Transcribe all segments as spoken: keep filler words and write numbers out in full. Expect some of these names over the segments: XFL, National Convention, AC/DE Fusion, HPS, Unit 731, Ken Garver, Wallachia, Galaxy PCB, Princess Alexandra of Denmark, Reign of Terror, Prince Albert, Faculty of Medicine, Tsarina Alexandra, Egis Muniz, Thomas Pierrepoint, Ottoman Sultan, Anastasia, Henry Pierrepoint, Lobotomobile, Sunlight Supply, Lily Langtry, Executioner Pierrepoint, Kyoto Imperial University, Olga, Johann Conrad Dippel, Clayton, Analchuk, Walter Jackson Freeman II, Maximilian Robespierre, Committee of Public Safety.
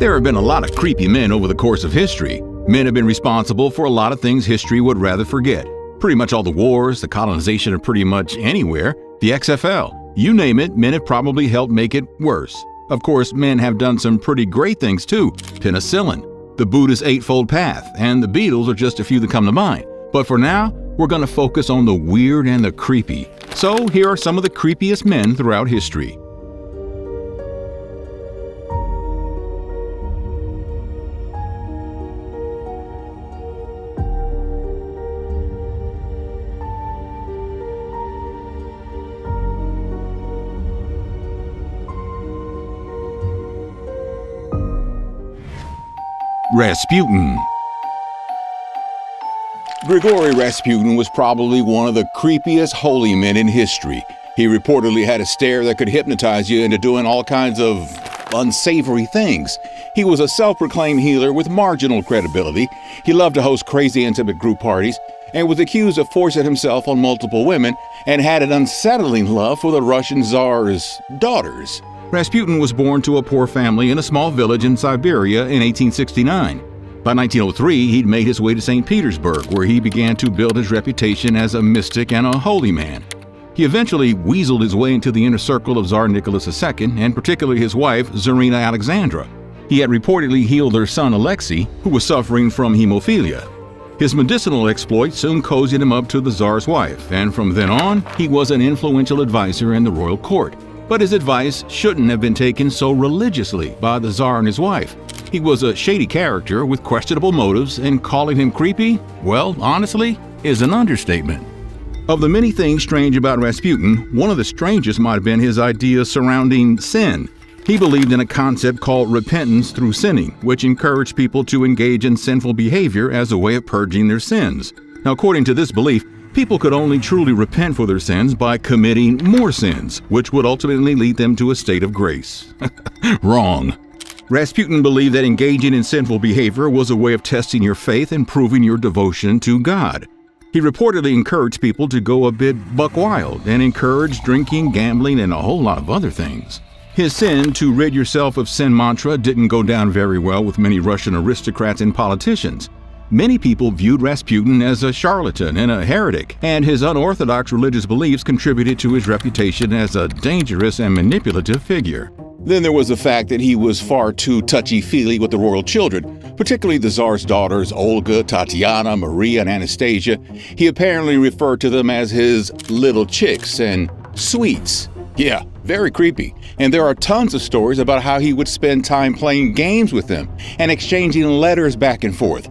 There have been a lot of creepy men over the course of history. Men have been responsible for a lot of things history would rather forget. Pretty much all the wars, the colonization of pretty much anywhere, the X F L, you name it, men have probably helped make it worse. Of course, men have done some pretty great things too. Penicillin, the Buddha's Eightfold Path, and the Beatles are just a few that come to mind. But for now, we're going to focus on the weird and the creepy. So here are some of the creepiest men throughout history. Rasputin. Grigori Rasputin was probably one of the creepiest holy men in history. He reportedly had a stare that could hypnotize you into doing all kinds of unsavory things. He was a self-proclaimed healer with marginal credibility. He loved to host crazy intimate group parties and was accused of forcing himself on multiple women and had an unsettling love for the Russian Tsar's daughters. Rasputin was born to a poor family in a small village in Siberia in eighteen sixty-nine. By nineteen oh three, he'd made his way to Saint Petersburg, where he began to build his reputation as a mystic and a holy man. He eventually weaseled his way into the inner circle of Tsar Nicholas the Second, and particularly his wife, Tsarina Alexandra. He had reportedly healed their son Alexei, who was suffering from hemophilia. His medicinal exploits soon cozied him up to the Tsar's wife, and from then on, he was an influential advisor in the royal court. But his advice shouldn't have been taken so religiously by the Tsar and his wife. He was a shady character with questionable motives, and calling him creepy, well, honestly, is an understatement. Of the many things strange about Rasputin, one of the strangest might have been his ideas surrounding sin. He believed in a concept called repentance through sinning, which encouraged people to engage in sinful behavior as a way of purging their sins. Now, according to this belief, people could only truly repent for their sins by committing more sins, which would ultimately lead them to a state of grace. Wrong. Rasputin believed that engaging in sinful behavior was a way of testing your faith and proving your devotion to God. He reportedly encouraged people to go a bit buck wild and encouraged drinking, gambling, and a whole lot of other things. His sin to rid yourself of sin mantra didn't go down very well with many Russian aristocrats and politicians. Many people viewed Rasputin as a charlatan and a heretic, and his unorthodox religious beliefs contributed to his reputation as a dangerous and manipulative figure. Then there was the fact that he was far too touchy-feely with the royal children, particularly the Tsar's daughters Olga, Tatiana, Maria, and Anastasia. He apparently referred to them as his little chicks and sweets. Yeah, very creepy. And there are tons of stories about how he would spend time playing games with them and exchanging letters back and forth.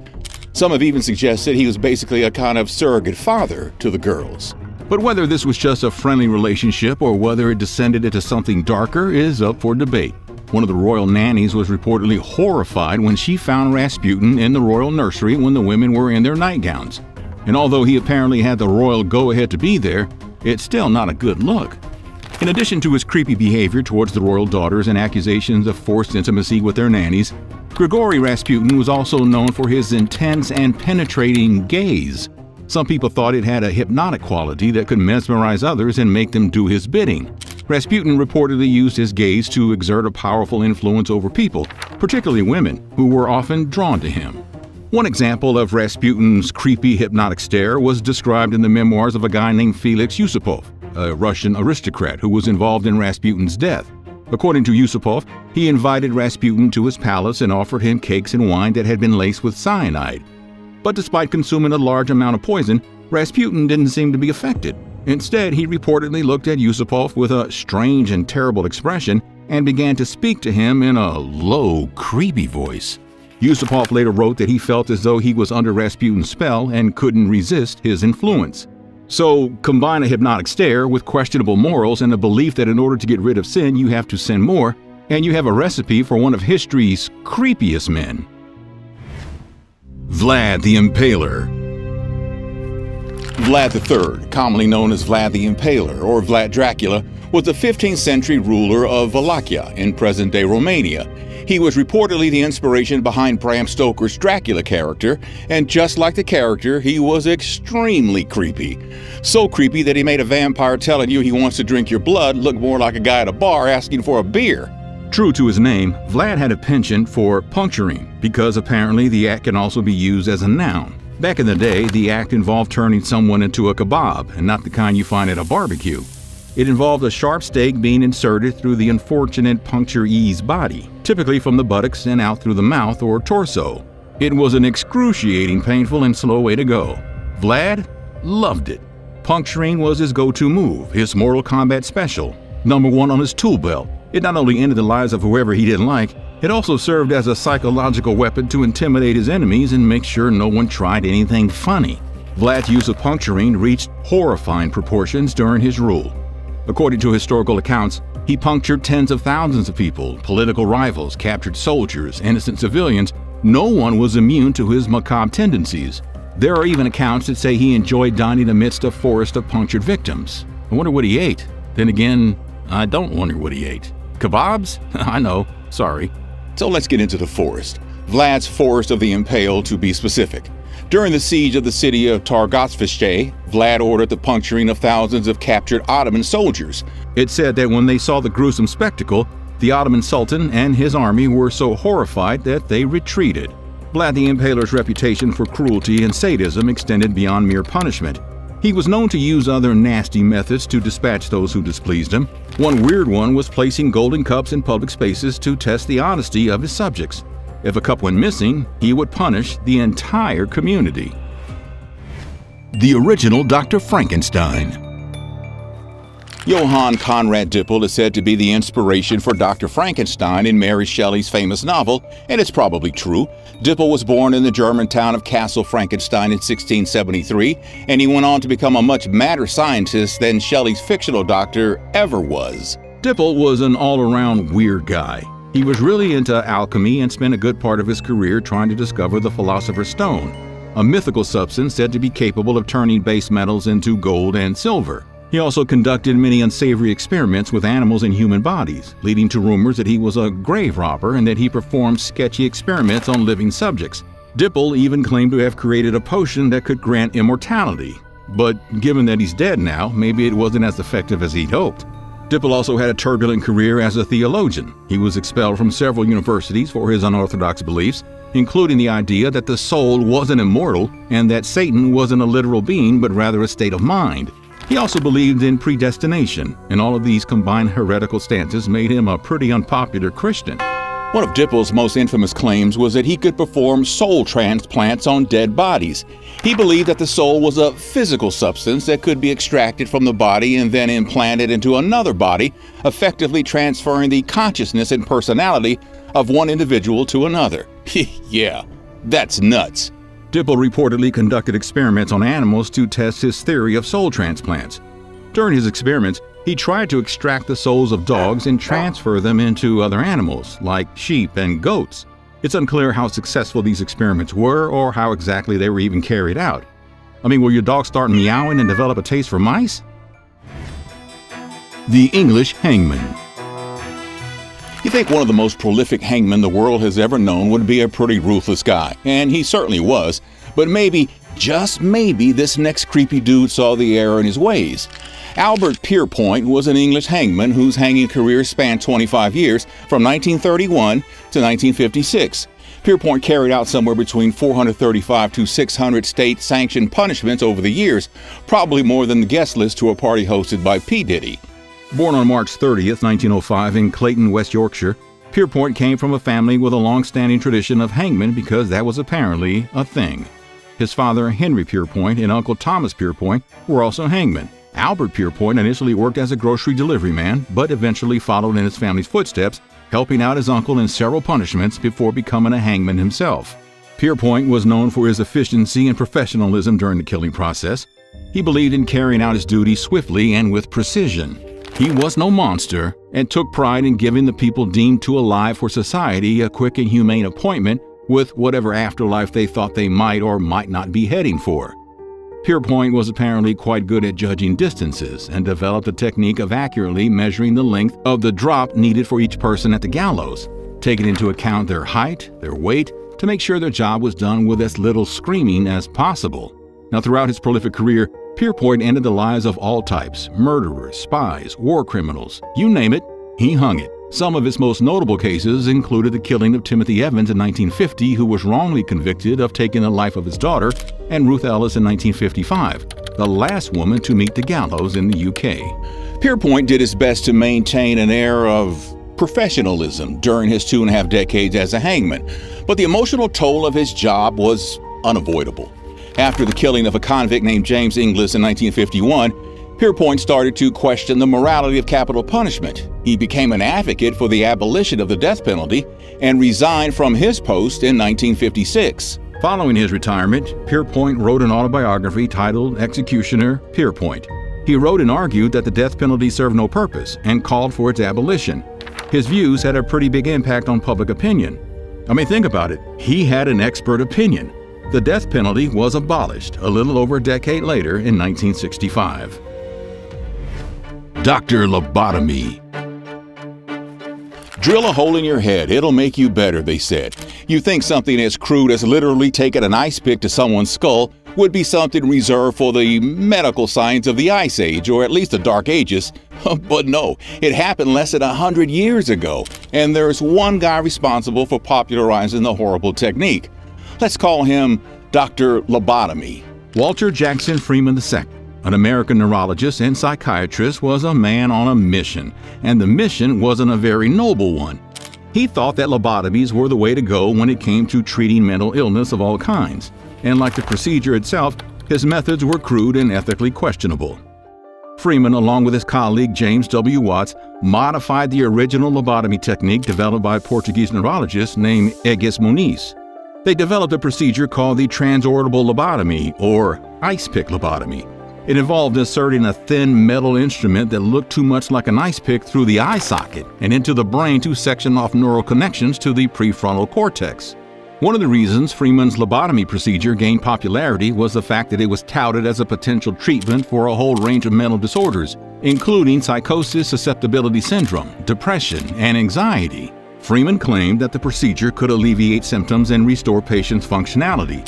Some have even suggested he was basically a kind of surrogate father to the girls. But whether this was just a friendly relationship or whether it descended into something darker is up for debate. One of the royal nannies was reportedly horrified when she found Rasputin in the royal nursery when the women were in their nightgowns. And although he apparently had the royal go-ahead to be there, it's still not a good look. In addition to his creepy behavior towards the royal daughters and accusations of forced intimacy with their nannies, Grigori Rasputin was also known for his intense and penetrating gaze. Some people thought it had a hypnotic quality that could mesmerize others and make them do his bidding. Rasputin reportedly used his gaze to exert a powerful influence over people, particularly women, who were often drawn to him. One example of Rasputin's creepy hypnotic stare was described in the memoirs of a guy named Felix Yusupov, a Russian aristocrat who was involved in Rasputin's death. According to Yusupov, he invited Rasputin to his palace and offered him cakes and wine that had been laced with cyanide. But despite consuming a large amount of poison, Rasputin didn't seem to be affected. Instead, he reportedly looked at Yusupov with a strange and terrible expression and began to speak to him in a low, creepy voice. Yusupov later wrote that he felt as though he was under Rasputin's spell and couldn't resist his influence. So, combine a hypnotic stare with questionable morals and a belief that in order to get rid of sin, you have to sin more, and you have a recipe for one of history's creepiest men. Vlad the Impaler. Vlad the Third, commonly known as Vlad the Impaler or Vlad Dracula, was a fifteenth century ruler of Wallachia in present-day Romania. He was reportedly the inspiration behind Bram Stoker's Dracula character, and just like the character, he was extremely creepy. So creepy that he made a vampire telling you he wants to drink your blood look more like a guy at a bar asking for a beer. True to his name, Vlad had a penchant for puncturing, because apparently the act can also be used as a noun. Back in the day, the act involved turning someone into a kebab, and not the kind you find at a barbecue. It involved a sharp stake being inserted through the unfortunate puncturee's body, typically from the buttocks and out through the mouth or torso. It was an excruciating, painful, and slow way to go. Vlad loved it. Puncturing was his go-to move, his Mortal Kombat special, number one on his tool belt. It not only ended the lives of whoever he didn't like, it also served as a psychological weapon to intimidate his enemies and make sure no one tried anything funny. Vlad's use of puncturing reached horrifying proportions during his rule. According to historical accounts, he punctured tens of thousands of people, political rivals, captured soldiers, innocent civilians. No one was immune to his macabre tendencies. There are even accounts that say he enjoyed dining amidst a forest of punctured victims. I wonder what he ate. Then again, I don't wonder what he ate. Kebabs? I know, sorry. So let's get into the forest. Vlad's Forest of the Impaled, to be specific. During the siege of the city of Targoviste, Vlad ordered the puncturing of thousands of captured Ottoman soldiers. It's said that when they saw the gruesome spectacle, the Ottoman Sultan and his army were so horrified that they retreated. Vlad the Impaler's reputation for cruelty and sadism extended beyond mere punishment. He was known to use other nasty methods to dispatch those who displeased him. One weird one was placing golden cups in public spaces to test the honesty of his subjects. If a cup went missing, he would punish the entire community. The original Doctor Frankenstein. Johann Conrad Dippel is said to be the inspiration for Doctor Frankenstein in Mary Shelley's famous novel, and it's probably true. Dippel was born in the German town of Castle Frankenstein in sixteen seventy-three, and he went on to become a much madder scientist than Shelley's fictional doctor ever was. Dippel was an all-around weird guy. He was really into alchemy and spent a good part of his career trying to discover the Philosopher's Stone, a mythical substance said to be capable of turning base metals into gold and silver. He also conducted many unsavory experiments with animals and human bodies, leading to rumors that he was a grave robber and that he performed sketchy experiments on living subjects. Dippel even claimed to have created a potion that could grant immortality, but given that he's dead now, maybe it wasn't as effective as he'd hoped. Dippel also had a turbulent career as a theologian. He was expelled from several universities for his unorthodox beliefs, including the idea that the soul wasn't immortal and that Satan wasn't a literal being but rather a state of mind. He also believed in predestination, and all of these combined heretical stances made him a pretty unpopular Christian. One of Dippel's most infamous claims was that he could perform soul transplants on dead bodies. He believed that the soul was a physical substance that could be extracted from the body and then implanted into another body, effectively transferring the consciousness and personality of one individual to another. Yeah, that's nuts. Dippel reportedly conducted experiments on animals to test his theory of soul transplants. During his experiments, he tried to extract the souls of dogs and transfer them into other animals, like sheep and goats. It's unclear how successful these experiments were or how exactly they were even carried out. I mean, will your dog start meowing and develop a taste for mice? The English Hangman. You think one of the most prolific hangmen the world has ever known would be a pretty ruthless guy, and he certainly was, but maybe, just maybe, this next creepy dude saw the error in his ways. Albert Pierrepoint was an English hangman whose hanging career spanned twenty-five years, from nineteen thirty-one to nineteen fifty-six. Pierrepoint carried out somewhere between four hundred thirty-five to six hundred state-sanctioned punishments over the years, probably more than the guest list to a party hosted by P. Diddy. Born on March thirtieth, nineteen oh five in Clayton, West Yorkshire, Pierrepoint came from a family with a long-standing tradition of hangmen because that was apparently a thing. His father, Henry Pierrepoint, and Uncle Thomas Pierrepoint were also hangmen. Albert Pierrepoint initially worked as a grocery delivery man, but eventually followed in his family's footsteps, helping out his uncle in several punishments before becoming a hangman himself. Pierrepoint was known for his efficiency and professionalism during the killing process. He believed in carrying out his duty swiftly and with precision. He was no monster and took pride in giving the people deemed too alive for society a quick and humane appointment with whatever afterlife they thought they might or might not be heading for. Pierrepoint was apparently quite good at judging distances and developed a technique of accurately measuring the length of the drop needed for each person at the gallows, taking into account their height, their weight, to make sure their job was done with as little screaming as possible. Now, throughout his prolific career, Pierrepoint ended the lives of all types: murderers, spies, war criminals, you name it, he hung it. Some of its most notable cases included the killing of Timothy Evans in nineteen fifty, who was wrongly convicted of taking the life of his daughter, and Ruth Ellis in nineteen fifty-five, the last woman to meet the gallows in the U K. Pierrepoint did his best to maintain an air of professionalism during his two and a half decades as a hangman, but the emotional toll of his job was unavoidable. After the killing of a convict named James Inglis in nineteen fifty-one, Pierrepoint started to question the morality of capital punishment. He became an advocate for the abolition of the death penalty and resigned from his post in nineteen fifty-six. Following his retirement, Pierrepoint wrote an autobiography titled Executioner Pierrepoint. He wrote and argued that the death penalty served no purpose and called for its abolition. His views had a pretty big impact on public opinion. I mean, think about it. He had an expert opinion. The death penalty was abolished a little over a decade later in nineteen sixty-five. Doctor Lobotomy. Drill a hole in your head, it'll make you better, they said. You think something as crude as literally taking an ice pick to someone's skull would be something reserved for the medical science of the Ice Age, or at least the Dark Ages, but no, it happened less than a hundred years ago, and there's one guy responsible for popularizing the horrible technique. Let's call him Doctor Lobotomy. Walter Jackson Freeman the second, an American neurologist and psychiatrist, was a man on a mission, and the mission wasn't a very noble one. He thought that lobotomies were the way to go when it came to treating mental illness of all kinds, and like the procedure itself, his methods were crude and ethically questionable. Freeman, along with his colleague James W. Watts, modified the original lobotomy technique developed by a Portuguese neurologist named Egis Muniz. They developed a procedure called the transorbital lobotomy, or ice pick lobotomy. It involved inserting a thin metal instrument that looked too much like an ice pick through the eye socket and into the brain to section off neural connections to the prefrontal cortex. One of the reasons Freeman's lobotomy procedure gained popularity was the fact that it was touted as a potential treatment for a whole range of mental disorders, including psychosis susceptibility syndrome, depression, and anxiety. Freeman claimed that the procedure could alleviate symptoms and restore patients' functionality.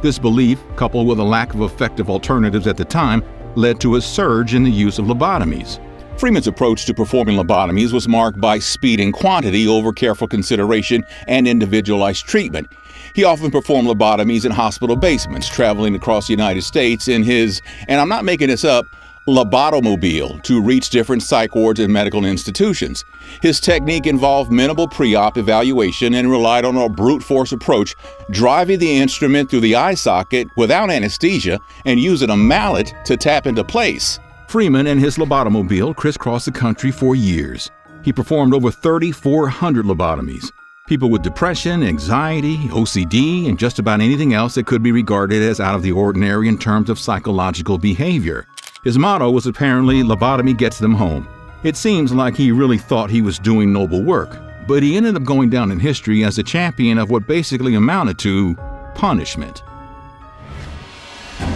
This belief, coupled with a lack of effective alternatives at the time, led to a surge in the use of lobotomies. Freeman's approach to performing lobotomies was marked by speed and quantity over careful consideration and individualized treatment. He often performed lobotomies in hospital basements, traveling across the United States in his, and I'm not making this up, Lobotomobile, to reach different psych wards and medical institutions. His technique involved minimal pre-op evaluation and relied on a brute force approach, driving the instrument through the eye socket without anesthesia and using a mallet to tap into place. Freeman and his lobotomobile crisscrossed the country for years. He performed over thirty-four hundred lobotomies. People with depression, anxiety, O C D, and just about anything else that could be regarded as out of the ordinary in terms of psychological behavior. His motto was apparently, "Lobotomy gets them home." It seems like he really thought he was doing noble work, but he ended up going down in history as a champion of what basically amounted to punishment.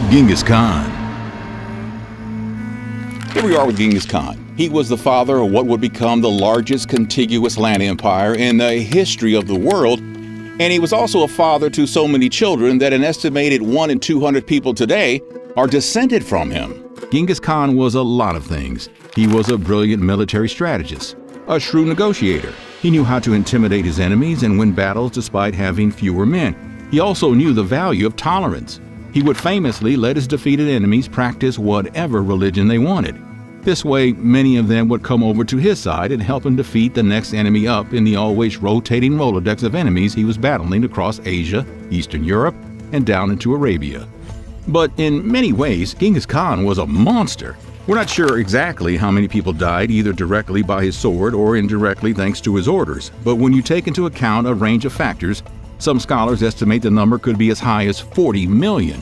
Genghis Khan. Here we are with Genghis Khan. He was the father of what would become the largest contiguous land empire in the history of the world, and he was also a father to so many children that an estimated one in two hundred people today are descended from him. Genghis Khan was a lot of things. He was a brilliant military strategist, a shrewd negotiator. He knew how to intimidate his enemies and win battles despite having fewer men. He also knew the value of tolerance. He would famously let his defeated enemies practice whatever religion they wanted. This way, many of them would come over to his side and help him defeat the next enemy up in the always rotating Rolodex of enemies he was battling across Asia, Eastern Europe, and down into Arabia. But in many ways, Genghis Khan was a monster. We're not sure exactly how many people died, either directly by his sword or indirectly thanks to his orders, but when you take into account a range of factors, some scholars estimate the number could be as high as forty million.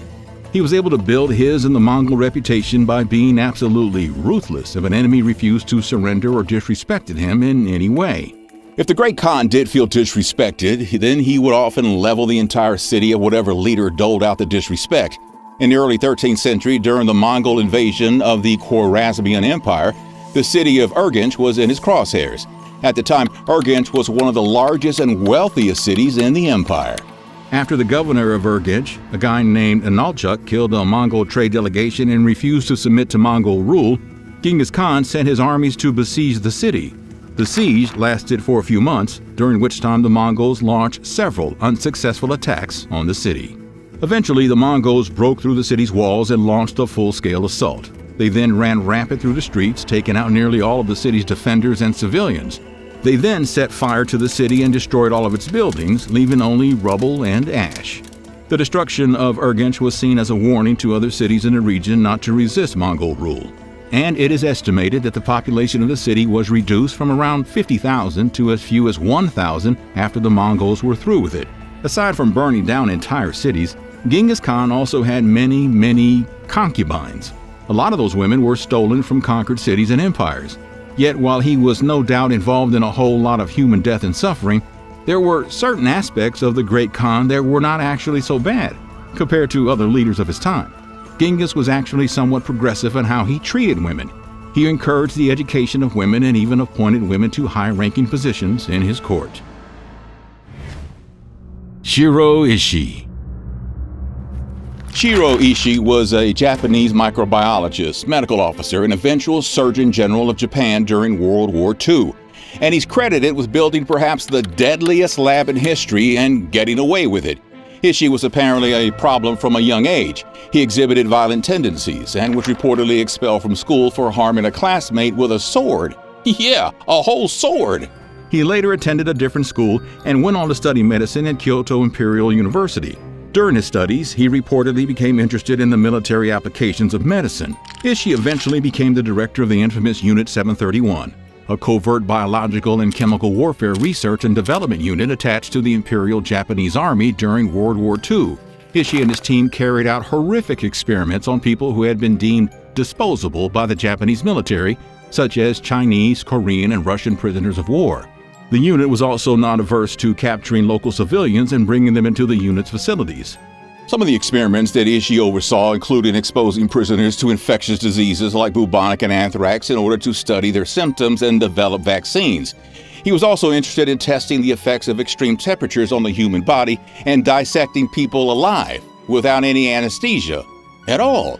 He was able to build his and the Mongol reputation by being absolutely ruthless if an enemy refused to surrender or disrespected him in any way. If the great Khan did feel disrespected, then he would often level the entire city of whatever leader doled out the disrespect. In the early thirteenth century, during the Mongol invasion of the Khwarezmian Empire, the city of Urgench was in his crosshairs. At the time, Urgench was one of the largest and wealthiest cities in the empire. After the governor of Urgench, a guy named Analchuk, killed a Mongol trade delegation and refused to submit to Mongol rule, Genghis Khan sent his armies to besiege the city. The siege lasted for a few months, during which time the Mongols launched several unsuccessful attacks on the city. Eventually, the Mongols broke through the city's walls and launched a full-scale assault. They then ran rampant through the streets, taking out nearly all of the city's defenders and civilians. They then set fire to the city and destroyed all of its buildings, leaving only rubble and ash. The destruction of Urgench was seen as a warning to other cities in the region not to resist Mongol rule, and it is estimated that the population of the city was reduced from around fifty thousand to as few as one thousand after the Mongols were through with it. Aside from burning down entire cities, Genghis Khan also had many, many concubines. A lot of those women were stolen from conquered cities and empires. Yet while he was no doubt involved in a whole lot of human death and suffering, there were certain aspects of the Great Khan that were not actually so bad compared to other leaders of his time. Genghis was actually somewhat progressive in how he treated women. He encouraged the education of women and even appointed women to high-ranking positions in his court. Shiro Ishii. Shiro Ishii was a Japanese microbiologist, medical officer, and eventual Surgeon General of Japan during World War Two. And he's credited with building perhaps the deadliest lab in history and getting away with it. Ishii was apparently a problem from a young age. He exhibited violent tendencies and was reportedly expelled from school for harming a classmate with a sword. Yeah, a whole sword! He later attended a different school and went on to study medicine at Kyoto Imperial University. During his studies, he reportedly became interested in the military applications of medicine. Ishii eventually became the director of the infamous Unit seven thirty-one, a covert biological and chemical warfare research and development unit attached to the Imperial Japanese Army during World War Two. Ishii and his team carried out horrific experiments on people who had been deemed disposable by the Japanese military, such as Chinese, Korean, and Russian prisoners of war. The unit was also not averse to capturing local civilians and bringing them into the unit's facilities. Some of the experiments that Ishii oversaw included exposing prisoners to infectious diseases like bubonic and anthrax in order to study their symptoms and develop vaccines. He was also interested in testing the effects of extreme temperatures on the human body and dissecting people alive without any anesthesia at all.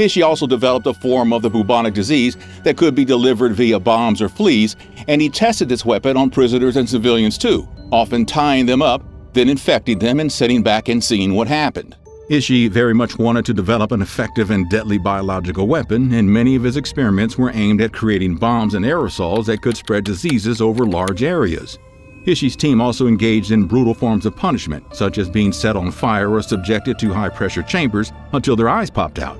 Ishii also developed a form of the bubonic disease that could be delivered via bombs or fleas, and he tested this weapon on prisoners and civilians too, often tying them up, then infecting them and sitting back and seeing what happened. Ishii very much wanted to develop an effective and deadly biological weapon, and many of his experiments were aimed at creating bombs and aerosols that could spread diseases over large areas. Ishii's team also engaged in brutal forms of punishment, such as being set on fire or subjected to high-pressure chambers until their eyes popped out.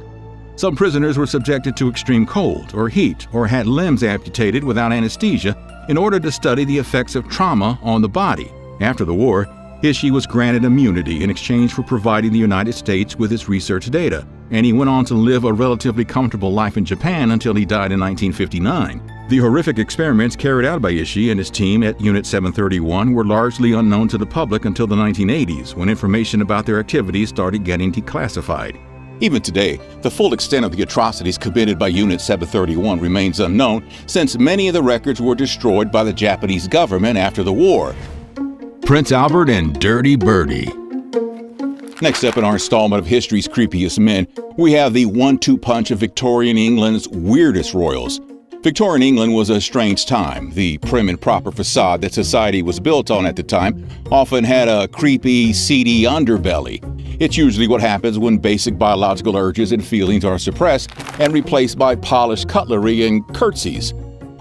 Some prisoners were subjected to extreme cold or heat or had limbs amputated without anesthesia in order to study the effects of trauma on the body. After the war, Ishii was granted immunity in exchange for providing the United States with its research data, and he went on to live a relatively comfortable life in Japan until he died in nineteen fifty-nine. The horrific experiments carried out by Ishii and his team at Unit seven thirty-one were largely unknown to the public until the nineteen eighties, when information about their activities started getting declassified. Even today, the full extent of the atrocities committed by Unit seven thirty-one remains unknown, since many of the records were destroyed by the Japanese government after the war. Prince Albert and Dirty Birdie. Next up in our installment of History's Creepiest Men, we have the one two punch of Victorian England's weirdest royals. Victorian England was a strange time. The prim and proper facade that society was built on at the time often had a creepy, seedy underbelly. It's usually what happens when basic biological urges and feelings are suppressed and replaced by polished cutlery and curtsies.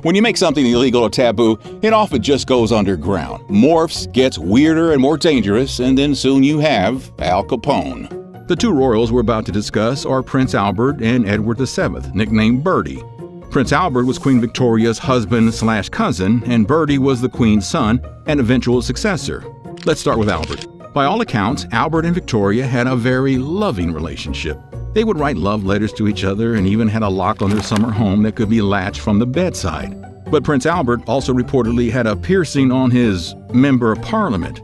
When you make something illegal or taboo, it often just goes underground, morphs, gets weirder and more dangerous, and then soon you have Al Capone. The two royals we're about to discuss are Prince Albert and Edward the Seventh, nicknamed Birdie. Prince Albert was Queen Victoria's husband-slash-cousin, and Birdie was the Queen's son and eventual successor. Let's start with Albert. By all accounts, Albert and Victoria had a very loving relationship. They would write love letters to each other and even had a lock on their summer home that could be latched from the bedside. But Prince Albert also reportedly had a piercing on his Member of Parliament.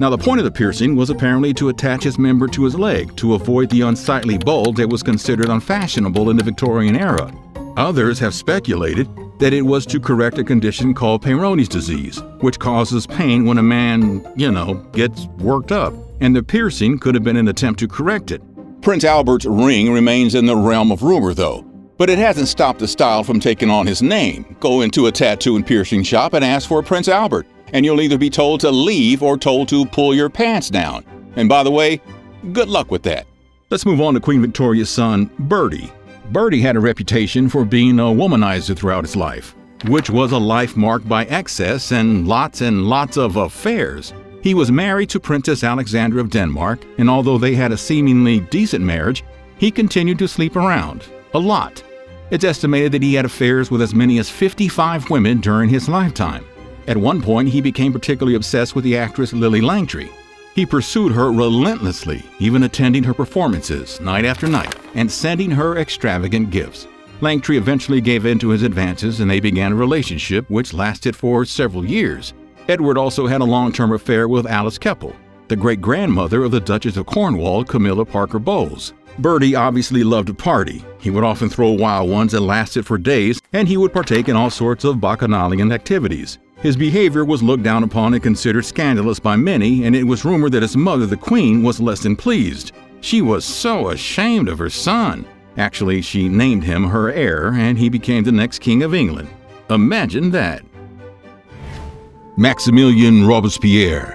Now, the point of the piercing was apparently to attach his member to his leg to avoid the unsightly bulge that was considered unfashionable in the Victorian era. Others have speculated that it was to correct a condition called Peyronie's disease, which causes pain when a man, you know, gets worked up, and the piercing could have been an attempt to correct it. Prince Albert's ring remains in the realm of rumor, though. But it hasn't stopped the style from taking on his name. Go into a tattoo and piercing shop and ask for a Prince Albert, and you'll either be told to leave or told to pull your pants down. And by the way, good luck with that. Let's move on to Queen Victoria's son, Bertie. Bertie had a reputation for being a womanizer throughout his life, which was a life marked by excess and lots and lots of affairs. He was married to Princess Alexandra of Denmark, and although they had a seemingly decent marriage, he continued to sleep around a lot. It's estimated that he had affairs with as many as fifty-five women during his lifetime. At one point, he became particularly obsessed with the actress Lily Langtry. He pursued her relentlessly, even attending her performances night after night and sending her extravagant gifts. Langtry eventually gave in to his advances and they began a relationship which lasted for several years. Edward also had a long-term affair with Alice Keppel, the great-grandmother of the Duchess of Cornwall, Camilla Parker Bowles. Bertie obviously loved to party. He would often throw wild ones that lasted for days, and he would partake in all sorts of bacchanalian activities. His behavior was looked down upon and considered scandalous by many, and it was rumored that his mother, the Queen, was less than pleased. She was so ashamed of her son. Actually, she named him her heir, and he became the next King of England. Imagine that. Maximilian Robespierre.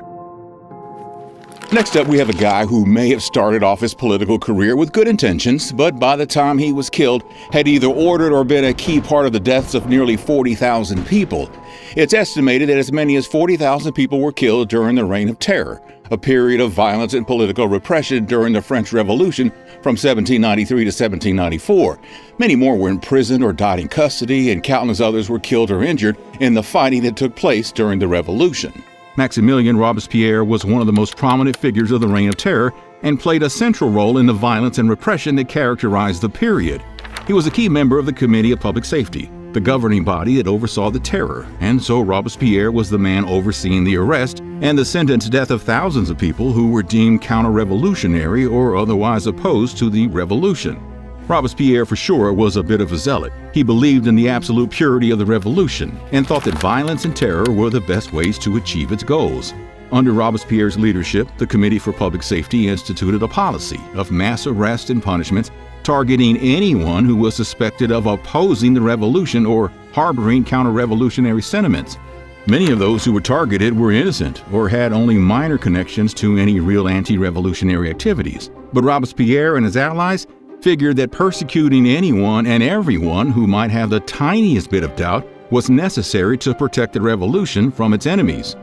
Next up, we have a guy who may have started off his political career with good intentions, but by the time he was killed, had either ordered or been a key part of the deaths of nearly forty thousand people. It's estimated that as many as forty thousand people were killed during the Reign of Terror, a period of violence and political repression during the French Revolution from seventeen ninety-three to seventeen ninety-four. Many more were imprisoned or died in custody, and countless others were killed or injured in the fighting that took place during the Revolution. Maximilian Robespierre was one of the most prominent figures of the Reign of Terror and played a central role in the violence and repression that characterized the period. He was a key member of the Committee of Public Safety, the governing body that oversaw the terror, and so Robespierre was the man overseeing the arrest and the sentenced death of thousands of people who were deemed counter-revolutionary or otherwise opposed to the revolution. Robespierre for sure was a bit of a zealot. He believed in the absolute purity of the revolution and thought that violence and terror were the best ways to achieve its goals. Under Robespierre's leadership, the Committee for Public Safety instituted a policy of mass arrest and punishments targeting anyone who was suspected of opposing the revolution or harboring counter-revolutionary sentiments. Many of those who were targeted were innocent or had only minor connections to any real anti-revolutionary activities. But Robespierre and his allies figured that persecuting anyone and everyone who might have the tiniest bit of doubt was necessary to protect the revolution from its enemies.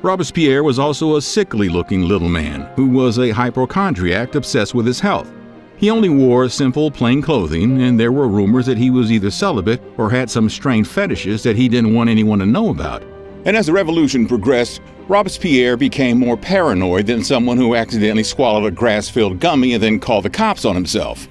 Robespierre was also a sickly-looking little man who was a hypochondriac obsessed with his health. He only wore simple, plain clothing, and there were rumors that he was either celibate or had some strange fetishes that he didn't want anyone to know about. And as the revolution progressed, Robespierre became more paranoid than someone who accidentally swallowed a grass-filled gummy and then called the cops on himself.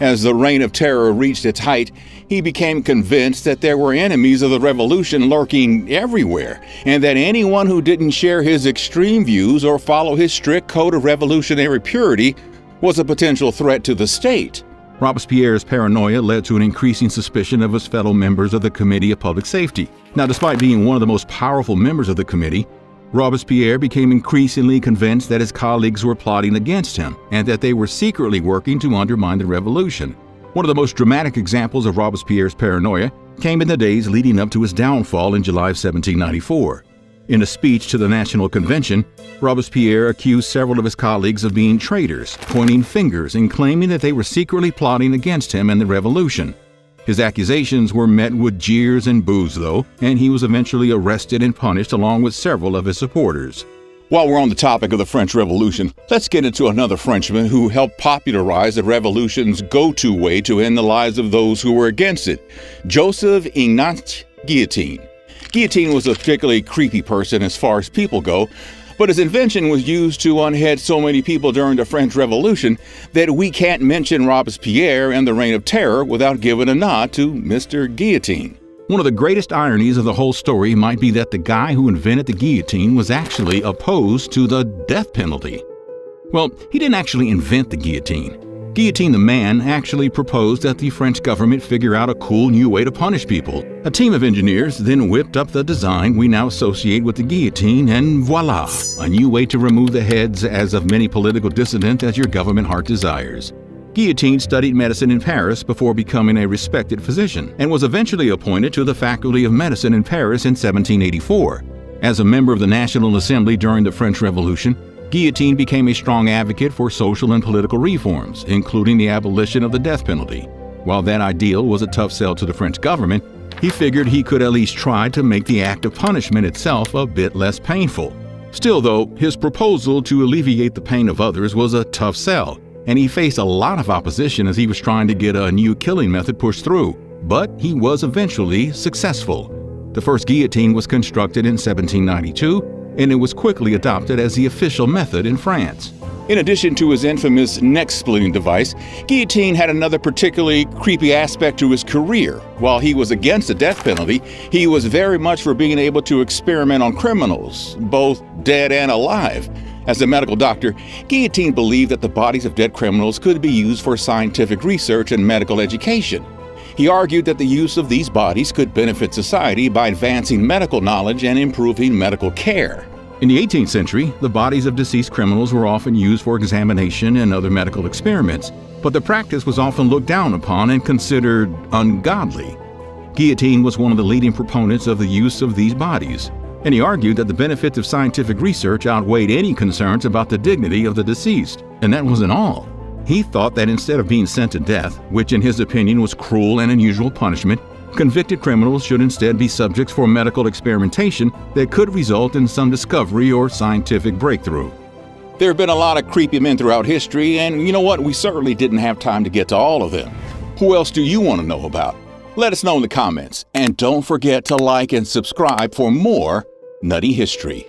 As the Reign of Terror reached its height, he became convinced that there were enemies of the revolution lurking everywhere, and that anyone who didn't share his extreme views or follow his strict code of revolutionary purity was a potential threat to the state. Robespierre's paranoia led to an increasing suspicion of his fellow members of the Committee of Public Safety. Now, despite being one of the most powerful members of the committee, Robespierre became increasingly convinced that his colleagues were plotting against him and that they were secretly working to undermine the revolution. One of the most dramatic examples of Robespierre's paranoia came in the days leading up to his downfall in July of seventeen ninety-four. In a speech to the National Convention, Robespierre accused several of his colleagues of being traitors, pointing fingers and claiming that they were secretly plotting against him and the revolution. His accusations were met with jeers and boos, though, and he was eventually arrested and punished along with several of his supporters. While we're on the topic of the French Revolution, let's get into another Frenchman who helped popularize the revolution's go-to way to end the lives of those who were against it, Joseph Ignace Guillotin. Guillotine was a particularly creepy person as far as people go, but his invention was used to unhead so many people during the French Revolution that we can't mention Robespierre and the Reign of Terror without giving a nod to Mister Guillotine. One of the greatest ironies of the whole story might be that the guy who invented the guillotine was actually opposed to the death penalty. Well, he didn't actually invent the guillotine. Guillotine the man actually proposed that the French government figure out a cool new way to punish people. A team of engineers then whipped up the design we now associate with the guillotine, and voila, a new way to remove the heads as of many political dissidents as your government heart desires. Guillotin studied medicine in Paris before becoming a respected physician, and was eventually appointed to the Faculty of Medicine in Paris in seventeen eighty-four. As a member of the National Assembly during the French Revolution, Guillotin became a strong advocate for social and political reforms, including the abolition of the death penalty. While that ideal was a tough sell to the French government, he figured he could at least try to make the act of punishment itself a bit less painful. Still though, his proposal to alleviate the pain of others was a tough sell, and he faced a lot of opposition as he was trying to get a new killing method pushed through, but he was eventually successful. The first guillotine was constructed in seventeen ninety-two, and it was quickly adopted as the official method in France. In addition to his infamous neck-splitting device, Guillotin had another particularly creepy aspect to his career. While he was against the death penalty, he was very much for being able to experiment on criminals, both dead and alive. As a medical doctor, Guillotin believed that the bodies of dead criminals could be used for scientific research and medical education. He argued that the use of these bodies could benefit society by advancing medical knowledge and improving medical care. In the eighteenth century, the bodies of deceased criminals were often used for examination and other medical experiments, but the practice was often looked down upon and considered ungodly. Guillotin was one of the leading proponents of the use of these bodies, and he argued that the benefits of scientific research outweighed any concerns about the dignity of the deceased. And that wasn't all. He thought that instead of being sent to death, which in his opinion was cruel and unusual punishment, convicted criminals should instead be subjects for medical experimentation that could result in some discovery or scientific breakthrough. There have been a lot of creepy men throughout history, and you know what? We certainly didn't have time to get to all of them. Who else do you want to know about? Let us know in the comments, and don't forget to like and subscribe for more nutty history.